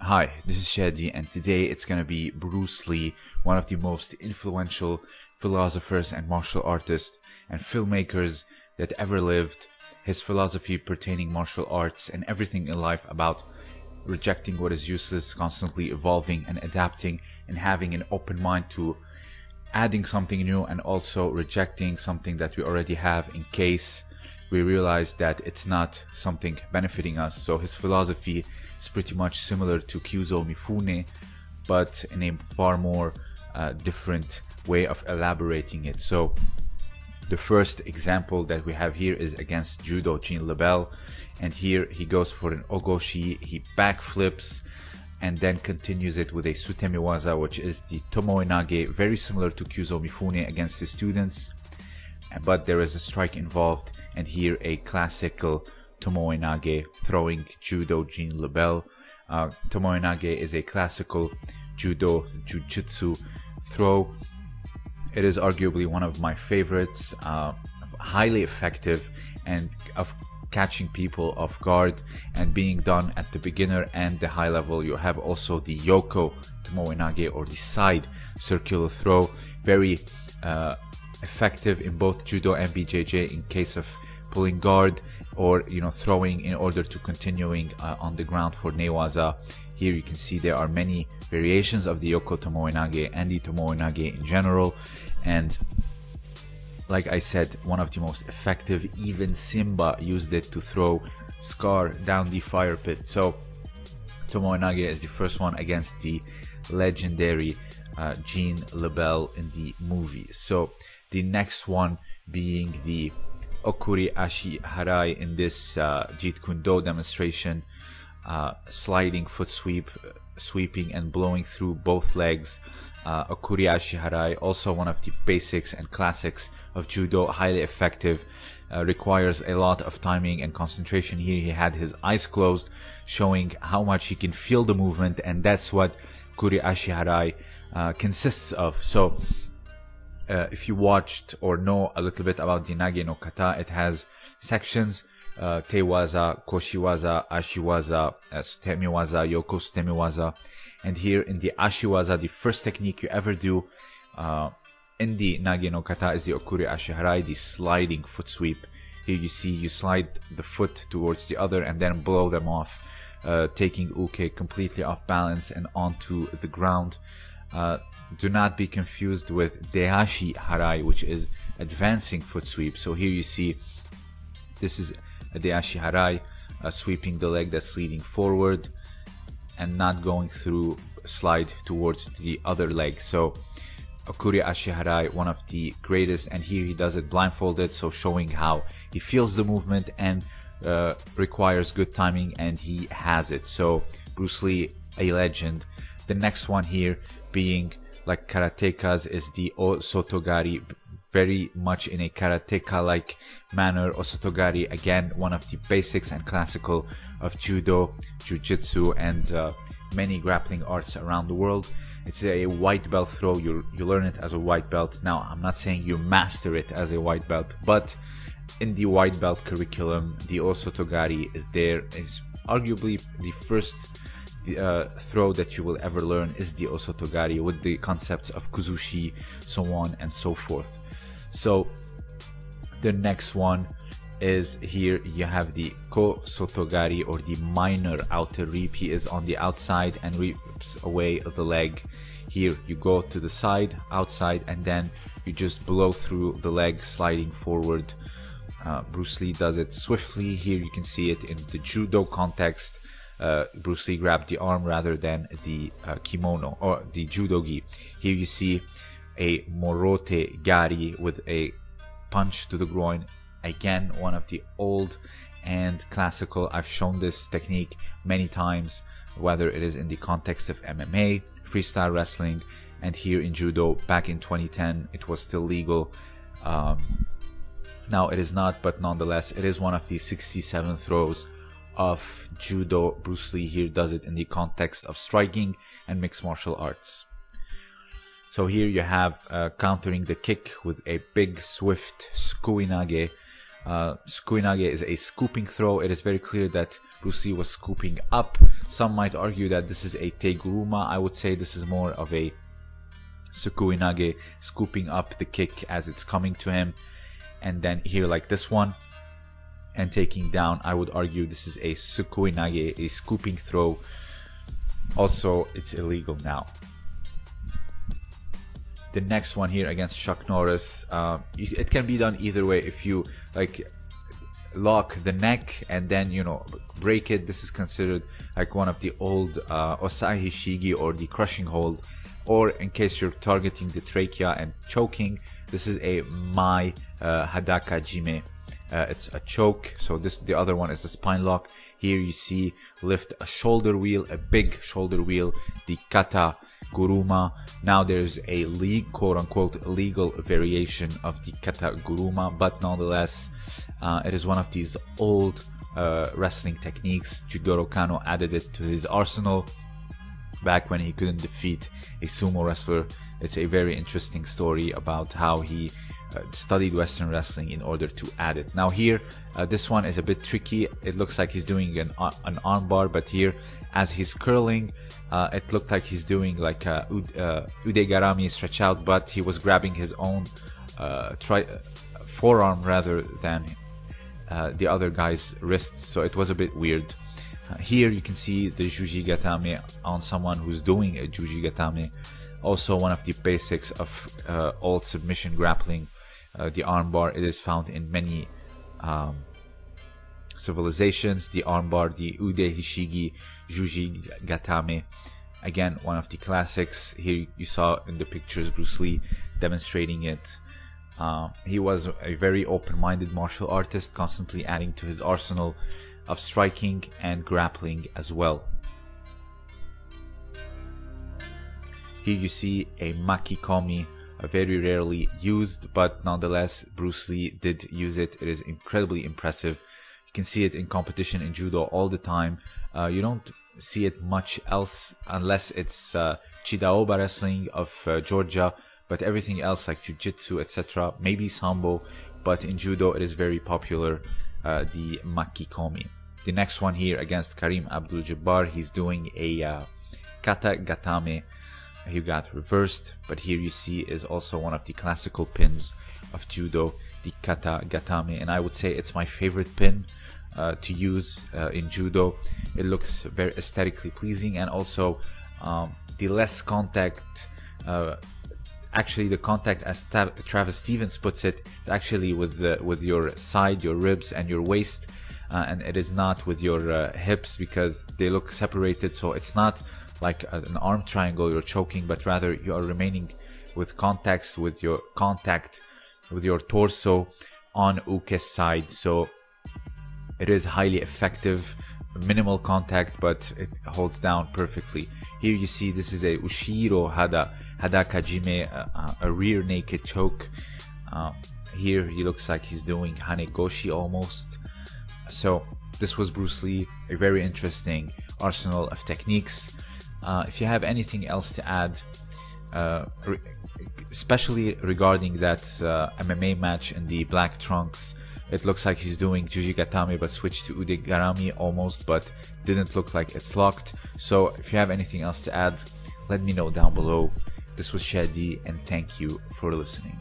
Hi, this is Chadi, and today it's gonna be Bruce Lee, one of the most influential philosophers and martial artists and filmmakers that ever lived. His philosophy pertaining martial arts and everything in life about rejecting what is useless, constantly evolving and adapting and having an open mind to adding something new and also rejecting something that we already have in case we realize that it's not something benefiting us. So his philosophy is pretty much similar to Kyuzo Mifune, but in a far more different way of elaborating it. So the first example that we have here is against judo, Gene LeBell, and here he goes for an Ogoshi, he backflips and then continues it with a Sutemiwaza, which is the tomoe nage, very similar to Kyuzo Mifune against his students, but there is a strike involved, and here a classical tomoe nage throwing judo, Gene LeBell. Tomoe nage is a classical judo jujutsu throw. It is arguably one of my favorites, highly effective and of catching people off guard and being done at the beginner and the high level. You have also the yoko tomoe nage, or the side circular throw, very effective in both judo and BJJ in case of pulling guard or, you know, throwing in order to continuing on the ground for ne-waza. Here you can see there are many variations of the yoko tomoe nage and the tomoe nage in general, and like I said, one of the most effective. Even Simba used it to throw Scar down the fire pit. So tomoe nage is the first one against the legendary Gene LeBell in the movie. So the next one being the Okuri Ashi Harai in this Jeet Kune Do demonstration, sliding foot sweep, sweeping and blowing through both legs. Okuri Ashi Harai, also one of the basics and classics of judo, highly effective, requires a lot of timing and concentration. Here he had his eyes closed, showing how much he can feel the movement, and that's what Okuri Ashi Harai consists of. So if you watched or know a little bit about the Nage no Kata, it has sections, Te-waza, Koshi-waza, Ashi-waza, Sutemiwaza, Yoko-Sutemi-waza. And here in the Ashi-waza, the first technique you ever do in the Nage no Kata is the Okuri Ashi Harai, the sliding foot sweep. Here you see you slide the foot towards the other and then blow them off, taking uke completely off balance and onto the ground. Do not be confused with Deashi Harai, which is advancing foot sweep. So here you see this is a Deashi Harai, sweeping the leg that's leading forward and not going through, slide towards the other leg. So Okuri Ashi Harai, one of the greatest, and here he does it blindfolded, so showing how he feels the movement and requires good timing, and he has it. So Bruce Lee, a legend. The next one here being like karatekas is the Osotogari, very much in a karateka-like manner. Osotogari, again, one of the basics and classical of judo, jujitsu, and many grappling arts around the world. It's a white belt throw. You learn it as a white belt. Now, I'm not saying you master it as a white belt, but in the white belt curriculum, the Osotogari is there. It's arguably the first throw that you will ever learn is the Osotogari, with the concepts of kuzushi, so on and so forth. So the next one is, here you have the ko sotogari, or the minor outer reap. He is on the outside and reaps away of the leg. Here you go to the side, outside, and then you just blow through the leg, sliding forward. Bruce Lee does it swiftly. Here you can see it in the judo context. Bruce Lee grabbed the arm rather than the kimono or the judogi. Here you see a morote gari with a punch to the groin. Again, one of the old and classical. I've shown this technique many times, whether it is in the context of MMA, freestyle wrestling, and here in judo. Back in 2010, it was still legal. Now it is not, but nonetheless, it is one of the 67 throws of judo. Bruce Lee here does it in the context of striking and mixed martial arts. So here you have countering the kick with a big, swift sukui nage. Sukui nage is a scooping throw. It is very clear that Bruce Lee was scooping up. Some might argue that this is a teguruma. I would say this is more of a sukui nage, scooping up the kick as it's coming to him. And then here, like this one, and taking down, I would argue this is a sukui nage, a scooping throw. Also, it's illegal now. The next one here against Chuck Norris, it can be done either way. If you like lock the neck and then, you know, break it, this is considered like one of the old Osae Hishigi, or the crushing hold. Or in case you're targeting the trachea and choking, this is a Mai Hadaka Jime. It's a choke. So this, the other one is a spine lock. Here you see lift a shoulder wheel, a big shoulder wheel, the Kata Guruma. Now there's a quote-unquote legal variation of the Kata Guruma, but nonetheless it is one of these old wrestling techniques. Jigoro Kano added it to his arsenal back when he couldn't defeat a sumo wrestler. It's a very interesting story about how he studied Western wrestling in order to add it. Now here, this one is a bit tricky. It looks like he's doing an arm bar, but here as he's curling, it looked like he's doing like a ude garami stretch out, but he was grabbing his own forearm rather than the other guy's wrists, so it was a bit weird. Here you can see the Jujigatame on someone who's doing a Jujigatame, also one of the basics of old submission grappling. The armbar, it is found in many civilizations. The armbar, the Udehishigi Jujigatame, again one of the classics. Here you saw in the pictures Bruce Lee demonstrating it. He was a very open-minded martial artist, constantly adding to his arsenal of striking and grappling as well. Here you see a makikomi, very rarely used, but nonetheless Bruce Lee did use it. It is incredibly impressive. You can see it in competition in judo all the time. You don't see it much else unless it's Chidaoba wrestling of Georgia, but everything else like jiu-jitsu, etc., maybe sambo, but in judo it is very popular, the makikomi. The next one here against Karim Abdul-Jabbar, he's doing a kata gatame. He got reversed, but here you see is also one of the classical pins of judo, the kata gatame, and I would say it's my favorite pin to use in judo. It looks very aesthetically pleasing, and also the less contact, actually the contact, as Travis Stevens puts it, is actually with your side, your ribs and your waist, and it is not with your hips, because they look separated. So it's not like an arm triangle you're choking, but rather you are remaining with contacts with your torso on uke's side. So it is highly effective, minimal contact, but it holds down perfectly. Here you see this is a ushiro hadaka jime, a rear naked choke. Here he looks like he's doing hanegoshi almost. So this was Bruce Lee, a very interesting arsenal of techniques. If you have anything else to add, especially regarding that MMA match in the black trunks, it looks like he's doing Jujigatame but switched to Ude Garami almost, but didn't look like it's locked. So if you have anything else to add, let me know down below. This was Chadi, and thank you for listening.